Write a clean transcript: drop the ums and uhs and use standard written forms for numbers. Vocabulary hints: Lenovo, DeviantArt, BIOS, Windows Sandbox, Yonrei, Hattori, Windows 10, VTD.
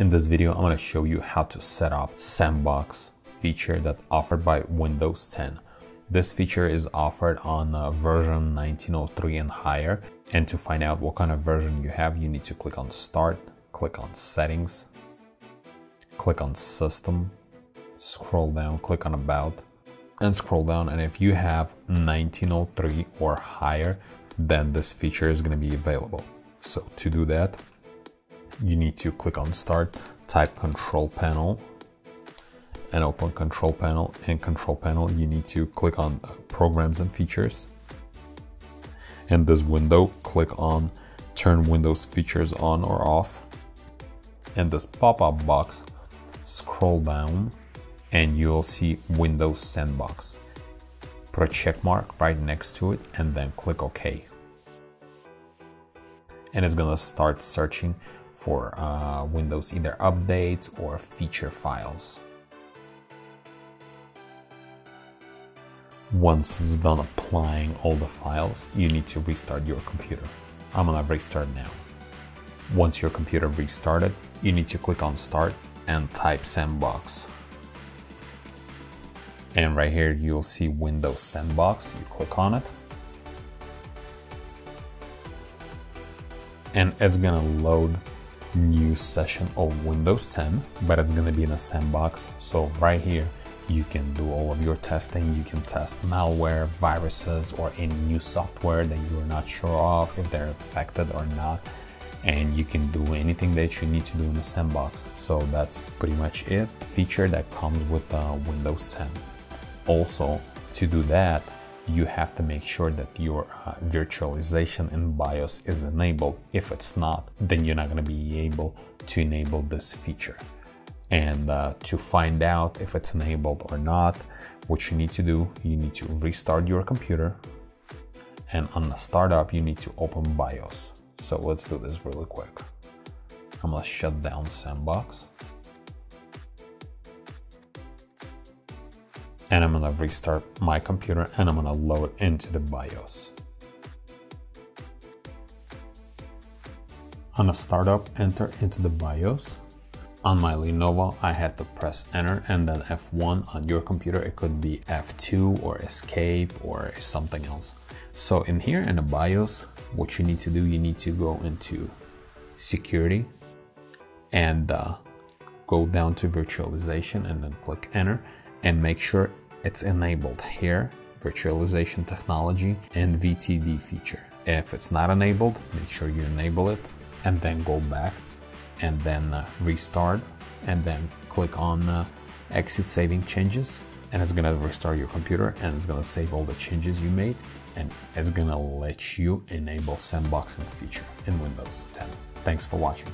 In this video, I'm going to show you how to set up Sandbox feature that's offered by Windows 10. This feature is offered on version 1903 and higher. And to find out what kind of version you have, you need to click on Start, click on Settings, click on System, scroll down, click on About, and scroll down. And if you have 1903 or higher, then this feature is going to be available. So to do that, you need to click on Start, type Control Panel, and open Control Panel. In Control Panel, you need to click on Programs and Features. In this window, click on Turn Windows Features On or Off. In this pop-up box, scroll down, and you'll see Windows Sandbox. Put a check mark right next to it, and then click OK. And it's gonna start searching for Windows either updates or feature files. Once it's done applying all the files, you need to restart your computer. I'm gonna restart now. Once your computer restarted, you need to click on Start and type Sandbox. And right here, you'll see Windows Sandbox. You click on it. And it's gonna load new session of Windows 10, but it's gonna be in a sandbox. So right here, you can do all of your testing. You can test malware, viruses, or any new software that you are not sure of, if they're affected or not. And you can do anything that you need to do in a sandbox. So that's pretty much it. Feature that comes with Windows 10. Also, to do that, you have to make sure that your virtualization in BIOS is enabled. If it's not, then you're not going to be able to enable this feature. And to find out if it's enabled or not, what you need to do, you need to restart your computer. And on the startup, you need to open BIOS. So let's do this really quick. I'm going to shut down Sandbox. And I'm going to restart my computer, and I'm going to load into the BIOS. On a startup, enter into the BIOS. On my Lenovo, I had to press Enter and then F1. On your computer, it could be F2 or Escape or something else. So in here, in the BIOS, what you need to do, you need to go into Security and go down to Virtualization and then click Enter. And make sure it's enabled here, virtualization technology and VTD feature. If it's not enabled, make sure you enable it and then go back and then restart and then click on exit saving changes, and it's gonna restart your computer and it's gonna save all the changes you made, and it's gonna let you enable sandboxing feature in Windows 10. Thanks for watching.